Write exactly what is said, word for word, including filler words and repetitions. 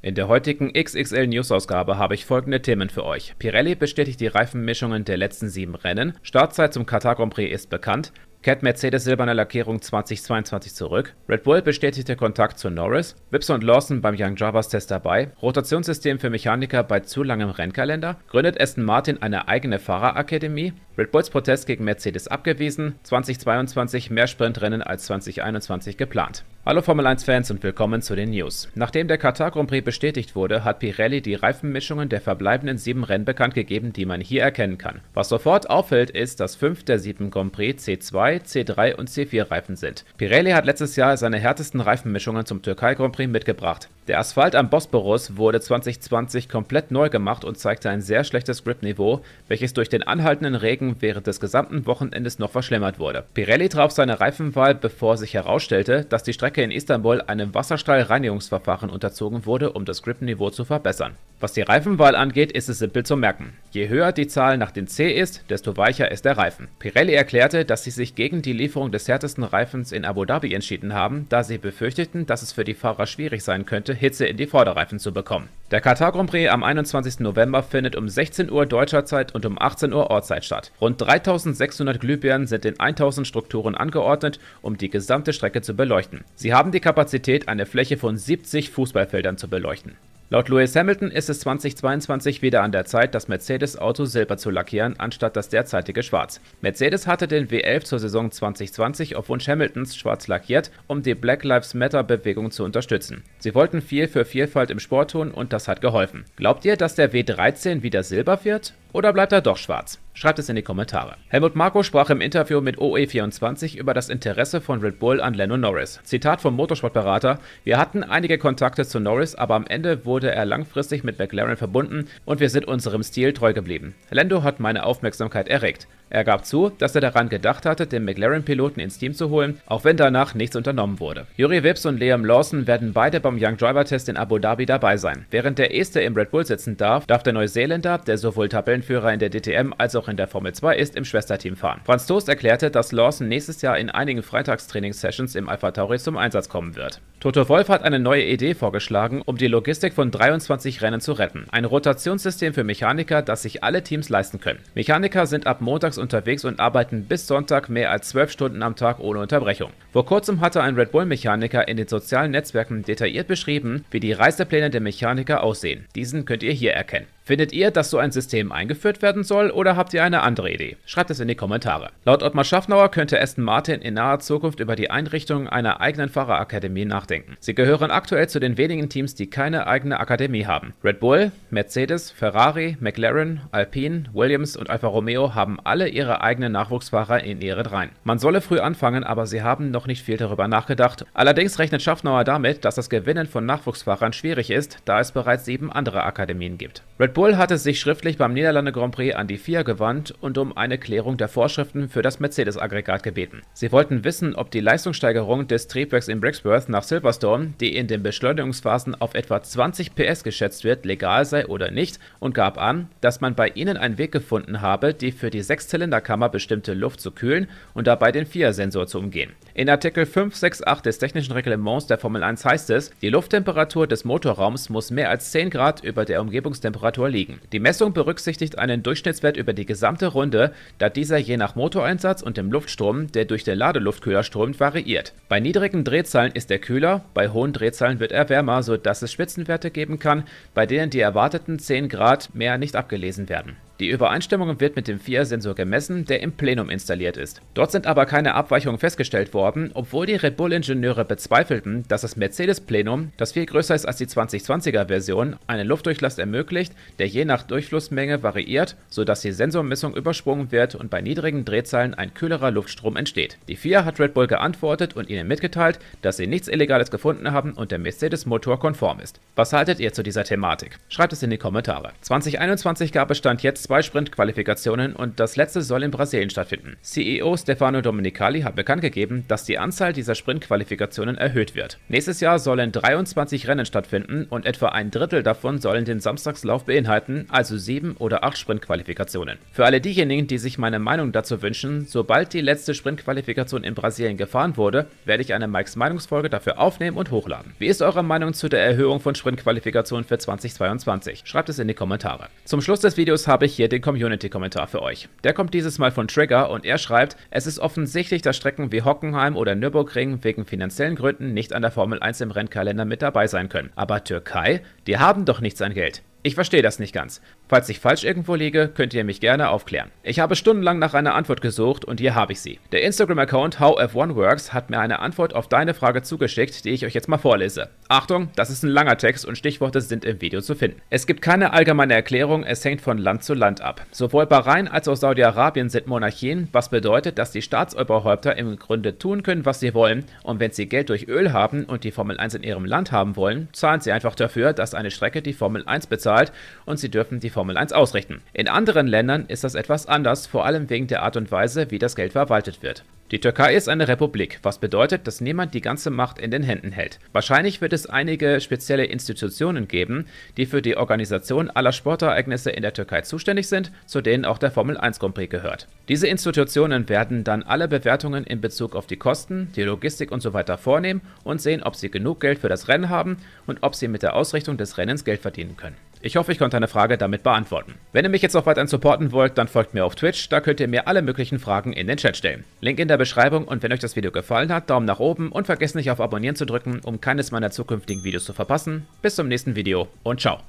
In der heutigen X X L-News-Ausgabe habe ich folgende Themen für euch. Pirelli bestätigt die Reifenmischungen der letzten sieben Rennen, Startzeit zum Qatar-Grand-Prix ist bekannt, kehrt Mercedes silberne Lackierung zweitausendzweiundzwanzig zurück, Red Bull bestätigte Kontakt zu Norris, Vips und Lawson beim Young Drivers Test dabei, Rotationssystem für Mechaniker bei zu langem Rennkalender, gründet Aston Martin eine eigene Fahrerakademie, Red Bulls Protest gegen Mercedes abgewiesen, zweitausendzweiundzwanzig mehr Sprintrennen als zweitausendeinundzwanzig geplant. Hallo Formel eins Fans und willkommen zu den News. Nachdem der Qatar Grand Prix bestätigt wurde, hat Pirelli die Reifenmischungen der verbleibenden sieben Rennen bekannt gegeben, die man hier erkennen kann. Was sofort auffällt, ist, dass fünf der sieben Grand Prix C zwei, C drei und C vier Reifen sind. Pirelli hat letztes Jahr seine härtesten Reifenmischungen zum Türkei Grand Prix mitgebracht. Der Asphalt am Bosporus wurde zweitausendzwanzig komplett neu gemacht und zeigte ein sehr schlechtes Grip-Niveau, welches durch den anhaltenden Regen während des gesamten Wochenendes noch verschlimmert wurde. Pirelli traf seine Reifenwahl, bevor sich herausstellte, dass die Strecke in Istanbul einem Wasserstrahlreinigungsverfahren unterzogen wurde, um das Grip-Niveau zu verbessern. Was die Reifenwahl angeht, ist es simpel zu merken. Je höher die Zahl nach den C ist, desto weicher ist der Reifen. Pirelli erklärte, dass sie sich gegen die Lieferung des härtesten Reifens in Abu Dhabi entschieden haben, da sie befürchteten, dass es für die Fahrer schwierig sein könnte, Hitze in die Vorderreifen zu bekommen. Der Qatar Grand Prix am einundzwanzigsten November findet um sechzehn Uhr deutscher Zeit und um achtzehn Uhr Ortszeit statt. Rund dreitausendsechshundert Glühbirnen sind in tausend Strukturen angeordnet, um die gesamte Strecke zu beleuchten. Sie haben die Kapazität, eine Fläche von siebzig Fußballfeldern zu beleuchten. Laut Lewis Hamilton ist es zweitausendzweiundzwanzig wieder an der Zeit, das Mercedes-Auto silber zu lackieren, anstatt das derzeitige Schwarz. Mercedes hatte den W elf zur Saison zweitausendzwanzig auf Wunsch Hamiltons schwarz lackiert, um die Black Lives Matter-Bewegung zu unterstützen. Sie wollten viel für Vielfalt im Sport tun und das hat geholfen. Glaubt ihr, dass der W dreizehn wieder silber wird? Oder bleibt er doch schwarz? Schreibt es in die Kommentare. Helmut Marko sprach im Interview mit O E vierundzwanzig über das Interesse von Red Bull an Lando Norris. Zitat vom Motorsportberater: Wir hatten einige Kontakte zu Norris, aber am Ende wurde er langfristig mit McLaren verbunden und wir sind unserem Stil treu geblieben. Lando hat meine Aufmerksamkeit erregt. Er gab zu, dass er daran gedacht hatte, den McLaren-Piloten ins Team zu holen, auch wenn danach nichts unternommen wurde. Juri Vips und Liam Lawson werden beide beim Young Driver Test in Abu Dhabi dabei sein. Während der Este im Red Bull sitzen darf, darf der Neuseeländer, der sowohl Tabellenführer in der D T M als auch in der Formel zwei ist, im Schwesterteam fahren. Franz Tost erklärte, dass Lawson nächstes Jahr in einigen Freitagstraining-Sessions im Alpha Tauri zum Einsatz kommen wird. Toto Wolff hat eine neue Idee vorgeschlagen, um die Logistik von dreiundzwanzig Rennen zu retten. Ein Rotationssystem für Mechaniker, das sich alle Teams leisten können. Mechaniker sind ab montags unterwegs und arbeiten bis Sonntag mehr als zwölf Stunden am Tag ohne Unterbrechung. Vor kurzem hatte ein Red Bull-Mechaniker in den sozialen Netzwerken detailliert beschrieben, wie die Reisepläne der Mechaniker aussehen. Diesen könnt ihr hier erkennen. Findet ihr, dass so ein System eingeführt werden soll oder habt ihr eine andere Idee? Schreibt es in die Kommentare. Laut Ottmar Schaffnauer könnte Aston Martin in naher Zukunft über die Einrichtung einer eigenen Fahrerakademie nachdenken. Sie gehören aktuell zu den wenigen Teams, die keine eigene Akademie haben. Red Bull, Mercedes, Ferrari, McLaren, Alpine, Williams und Alfa Romeo haben alle ihre eigenen Nachwuchsfahrer in ihren Reihen. Man solle früh anfangen, aber sie haben noch nicht viel darüber nachgedacht. Allerdings rechnet Schaffnauer damit, dass das Gewinnen von Nachwuchsfahrern schwierig ist, da es bereits sieben andere Akademien gibt. Red Bull Red Bull hatte sich schriftlich beim Niederlande Grand Prix an die F I A gewandt und um eine Klärung der Vorschriften für das Mercedes-Aggregat gebeten. Sie wollten wissen, ob die Leistungssteigerung des Triebwerks in Brixworth nach Silverstone, die in den Beschleunigungsphasen auf etwa zwanzig P S geschätzt wird, legal sei oder nicht, und gab an, dass man bei ihnen einen Weg gefunden habe, die für die Sechszylinderkammer bestimmte Luft zu kühlen und dabei den F I A-Sensor zu umgehen. In Artikel fünfhundertachtundsechzig des technischen Reglements der Formel eins heißt es, die Lufttemperatur des Motorraums muss mehr als zehn Grad über der Umgebungstemperatur liegen. Die Messung berücksichtigt einen Durchschnittswert über die gesamte Runde, da dieser je nach Motoreinsatz und dem Luftstrom, der durch den Ladeluftkühler strömt, variiert. Bei niedrigen Drehzahlen ist er kühler, bei hohen Drehzahlen wird er wärmer, sodass es Spitzenwerte geben kann, bei denen die erwarteten zehn Grad mehr nicht abgelesen werden. Die Übereinstimmung wird mit dem F I A-Sensor gemessen, der im Plenum installiert ist. Dort sind aber keine Abweichungen festgestellt worden, obwohl die Red Bull-Ingenieure bezweifelten, dass das Mercedes-Plenum, das viel größer ist als die zweitausendzwanziger-Version, einen Luftdurchlass ermöglicht, der je nach Durchflussmenge variiert, sodass die Sensormessung übersprungen wird und bei niedrigen Drehzahlen ein kühlerer Luftstrom entsteht. Die F I A hat Red Bull geantwortet und ihnen mitgeteilt, dass sie nichts Illegales gefunden haben und der Mercedes-Motor konform ist. Was haltet ihr zu dieser Thematik? Schreibt es in die Kommentare. zweitausendeinundzwanzig gab es Stand jetzt zwei Sprintqualifikationen und das letzte soll in Brasilien stattfinden. C E O Stefano Domenicali hat bekannt gegeben, dass die Anzahl dieser Sprintqualifikationen erhöht wird. Nächstes Jahr sollen dreiundzwanzig Rennen stattfinden und etwa ein Drittel davon sollen den Samstagslauf beinhalten, also sieben oder acht Sprintqualifikationen. Für alle diejenigen, die sich meine Meinung dazu wünschen, sobald die letzte Sprintqualifikation in Brasilien gefahren wurde, werde ich eine Mikes Meinungsfolge dafür aufnehmen und hochladen. Wie ist eure Meinung zu der Erhöhung von Sprintqualifikationen für zweitausendzweiundzwanzig? Schreibt es in die Kommentare. Zum Schluss des Videos habe ich hier den Community-Kommentar für euch. Der kommt dieses Mal von Trigger und er schreibt, es ist offensichtlich, dass Strecken wie Hockenheim oder Nürburgring wegen finanziellen Gründen nicht an der Formel eins im Rennkalender mit dabei sein können. Aber Türkei? Die haben doch nichts an Geld. Ich verstehe das nicht ganz. Falls ich falsch irgendwo liege, könnt ihr mich gerne aufklären. Ich habe stundenlang nach einer Antwort gesucht und hier habe ich sie. Der Instagram-Account How F eins Works hat mir eine Antwort auf deine Frage zugeschickt, die ich euch jetzt mal vorlese. Achtung, das ist ein langer Text und Stichworte sind im Video zu finden. Es gibt keine allgemeine Erklärung, es hängt von Land zu Land ab. Sowohl Bahrain als auch Saudi-Arabien sind Monarchien, was bedeutet, dass die Staatsoberhäupter im Grunde tun können, was sie wollen, und wenn sie Geld durch Öl haben und die Formel eins in ihrem Land haben wollen, zahlen sie einfach dafür, dass eine Strecke die Formel eins bezahlt und sie dürfen die Formel eins ausrichten. In anderen Ländern ist das etwas anders, vor allem wegen der Art und Weise, wie das Geld verwaltet wird. Die Türkei ist eine Republik, was bedeutet, dass niemand die ganze Macht in den Händen hält. Wahrscheinlich wird es einige spezielle Institutionen geben, die für die Organisation aller Sportereignisse in der Türkei zuständig sind, zu denen auch der Formel eins Grand Prix gehört. Diese Institutionen werden dann alle Bewertungen in Bezug auf die Kosten, die Logistik und so weiter vornehmen und sehen, ob sie genug Geld für das Rennen haben und ob sie mit der Ausrichtung des Rennens Geld verdienen können. Ich hoffe, ich konnte deine Frage damit beantworten. Wenn ihr mich jetzt noch weiterhin supporten wollt, dann folgt mir auf Twitch, da könnt ihr mir alle möglichen Fragen in den Chat stellen. Link in der Beschreibung, und wenn euch das Video gefallen hat, Daumen nach oben und vergesst nicht auf Abonnieren zu drücken, um keines meiner zukünftigen Videos zu verpassen. Bis zum nächsten Video und ciao.